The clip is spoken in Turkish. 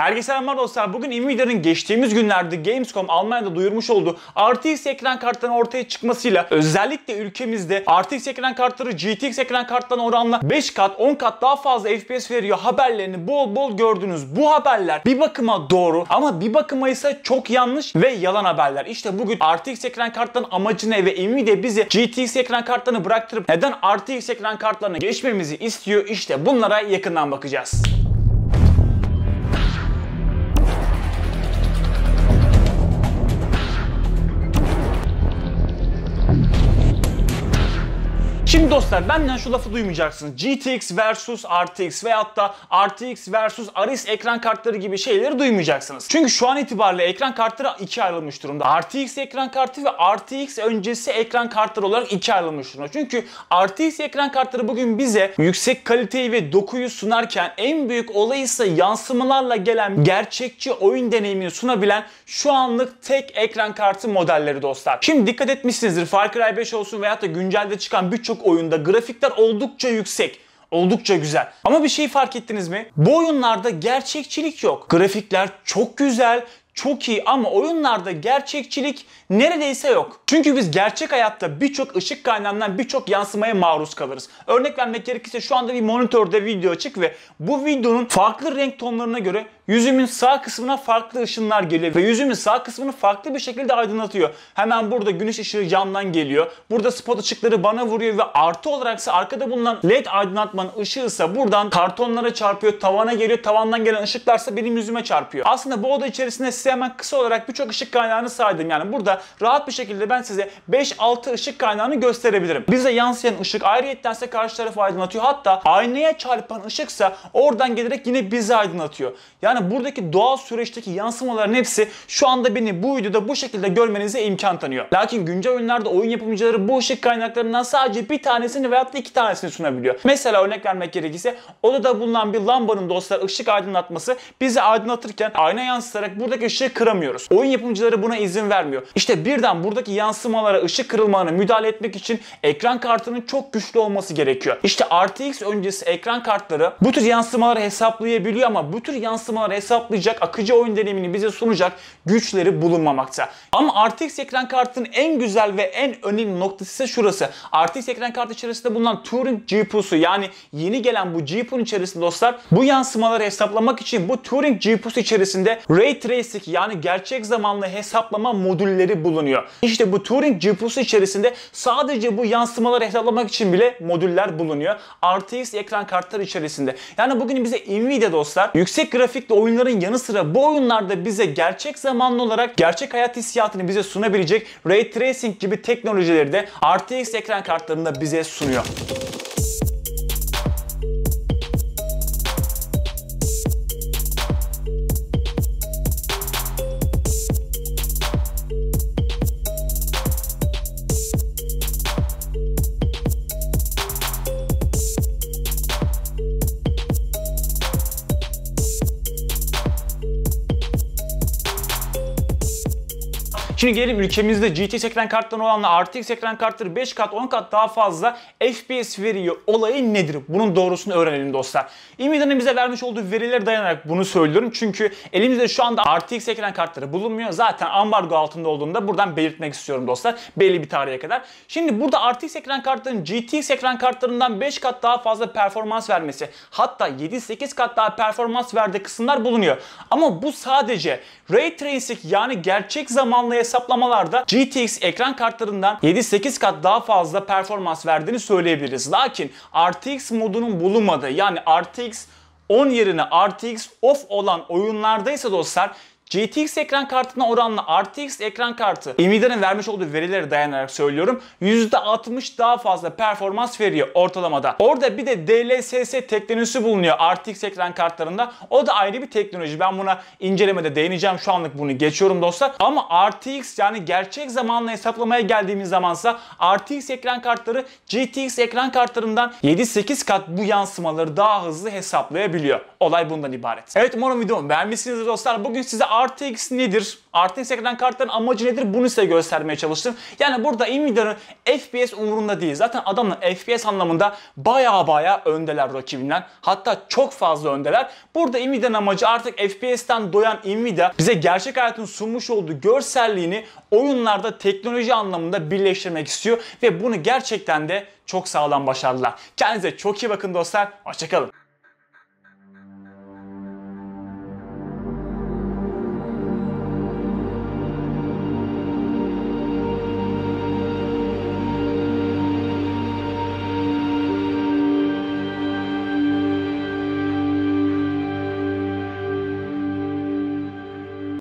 Herkese merhaba dostlar. Bugün Nvidia'nın geçtiğimiz günlerde Gamescom Almanya'da duyurmuş olduğu RTX ekran kartlarının ortaya çıkmasıyla özellikle ülkemizde RTX ekran kartları GTX ekran kartlarına oranla 5 kat 10 kat daha fazla FPS veriyor haberlerini bol bol gördünüz. Bu haberler bir bakıma doğru ama bir bakıma ise çok yanlış ve yalan haberler. İşte bugün RTX ekran kartlarının amacı ne ve Nvidia bizi GTX ekran kartlarını bıraktırıp neden RTX ekran kartlarına geçmemizi istiyor? İşte bunlara yakından bakacağız. Şimdi dostlar benden şu lafı duymayacaksınız. GTX versus RTX veyahut da RTX versus Aris ekran kartları gibi şeyleri duymayacaksınız. Çünkü şu an itibariyle ekran kartları ikiye ayrılmış durumda. RTX ekran kartı ve RTX öncesi ekran kartları olarak ikiye ayrılmış durumda. Çünkü RTX ekran kartları bugün bize yüksek kaliteyi ve dokuyu sunarken en büyük olay ise yansımalarla gelen gerçekçi oyun deneyimini sunabilen şu anlık tek ekran kartı modelleri dostlar. Şimdi dikkat etmişsinizdir. Far Cry 5 olsun veyahut da güncelde çıkan birçok oyunda grafikler oldukça yüksek. Oldukça güzel. Ama bir şey fark ettiniz mi? Bu oyunlarda gerçekçilik yok. Grafikler çok güzel, çok iyi ama oyunlarda gerçekçilik neredeyse yok. Çünkü biz gerçek hayatta birçok ışık kaynağından birçok yansımaya maruz kalırız. Örnek vermek gerekirse şu anda bir monitörde video açık ve bu videonun farklı renk tonlarına göre yüzümün sağ kısmına farklı ışınlar geliyor ve yüzümün sağ kısmını farklı bir şekilde aydınlatıyor. Hemen burada güneş ışığı camdan geliyor. Burada spot ışıkları bana vuruyor ve artı olaraksa arkada bulunan led aydınlatmanın ışığı ise buradan kartonlara çarpıyor, tavana geliyor. Tavandan gelen ışıklarsa benim yüzüme çarpıyor. Aslında bu oda içerisinde size hemen kısa olarak birçok ışık kaynağını saydım. Yani burada rahat bir şekilde ben size 5-6 ışık kaynağını gösterebilirim. Bize yansıyan ışık ayrıyetten ise karşı tarafı aydınlatıyor. Hatta aynaya çarpan ışıksa oradan gelerek yine bizi aydınlatıyor. Yani buradaki doğal süreçteki yansımaların hepsi şu anda beni bu videoda bu şekilde görmenize imkan tanıyor. Lakin güncel oyunlarda oyun yapımcıları bu ışık kaynaklarından sadece bir tanesini veyahut da iki tanesini sunabiliyor. Mesela örnek vermek gerekirse odada bulunan bir lambanın dostlar ışık aydınlatması bizi aydınlatırken ayna yansıtarak buradaki ışığı kıramıyoruz. Oyun yapımcıları buna izin vermiyor. İşte birden buradaki yansımalara ışık kırılmalarına müdahale etmek için ekran kartının çok güçlü olması gerekiyor. İşte RTX öncesi ekran kartları bu tür yansımaları hesaplayabiliyor ama bu tür yansımaları hesaplayacak akıcı oyun deneyimini bize sunacak güçleri bulunmamakta. Ama RTX ekran kartının en güzel ve en önemli noktası ise şurası. RTX ekran kartı içerisinde bulunan Turing GPU'su yani yeni gelen bu GPU'nun içerisinde dostlar bu yansımaları hesaplamak için bu Turing GPU'su içerisinde ray tracing yani gerçek zamanlı hesaplama modülleri bulunuyor. İşte bu Turing GPU'su içerisinde sadece bu yansımaları hesaplamak için bile modüller bulunuyor. RTX ekran kartları içerisinde. Yani bugün bize Nvidia dostlar yüksek grafikli oyunların yanı sıra bu oyunlarda bize gerçek zamanlı olarak gerçek hayat hissiyatını bize sunabilecek ray tracing gibi teknolojileri de RTX ekran kartlarında bize sunuyor. Şimdi gelelim ülkemizde GTX ekran kartları olanla RTX ekran kartları 5 kat 10 kat daha fazla FPS veriyor. Olayı nedir? Bunun doğrusunu öğrenelim dostlar. Nvidia'nın bize vermiş olduğu verilere dayanarak bunu söylüyorum. Çünkü elimizde şu anda RTX ekran kartları bulunmuyor. Zaten ambargo altında olduğunu da buradan belirtmek istiyorum dostlar. Belli bir tarihe kadar. Şimdi burada RTX ekran kartlarının GTX ekran kartlarından 5 kat daha fazla performans vermesi hatta 7-8 kat daha performans verdiği kısımlar bulunuyor. Ama bu sadece ray tracing yani gerçek zamanlı hesaplamalarda GTX ekran kartlarından 7-8 kat daha fazla performans verdiğini söyleyebiliriz. Lakin RTX modunun bulunmadığı yani RTX 10 yerine RTX off olan oyunlardaysa dostlar GTX ekran kartına oranla RTX ekran kartı Nvidia'nın vermiş olduğu verilere dayanarak söylüyorum %60 daha fazla performans veriyor ortalamada. Orada bir de DLSS teknolojisi bulunuyor RTX ekran kartlarında. O da ayrı bir teknoloji. Ben buna incelemede değineceğim. Şu anlık bunu geçiyorum dostlar. Ama RTX yani gerçek zamanla hesaplamaya geldiğimiz zamansa RTX ekran kartları GTX ekran kartlarından 7-8 kat bu yansımaları daha hızlı hesaplayabiliyor. Olay bundan ibaret. Evet umarım videomu beğenmişsinizdir dostlar. Bugün size RTX nedir? RTX ekran kartlarının amacı nedir? Bunu size göstermeye çalıştım. Yani burada Nvidia'nın FPS umurunda değil. Zaten adamlar FPS anlamında baya öndeler rakibinden. Hatta çok fazla öndeler. Burada Nvidia'nın amacı artık FPS'ten doyan Nvidia bize gerçek hayatın sunmuş olduğu görselliğini oyunlarda teknoloji anlamında birleştirmek istiyor. Ve bunu gerçekten de çok sağlam başardılar. Kendinize çok iyi bakın dostlar. Hoşça kalın.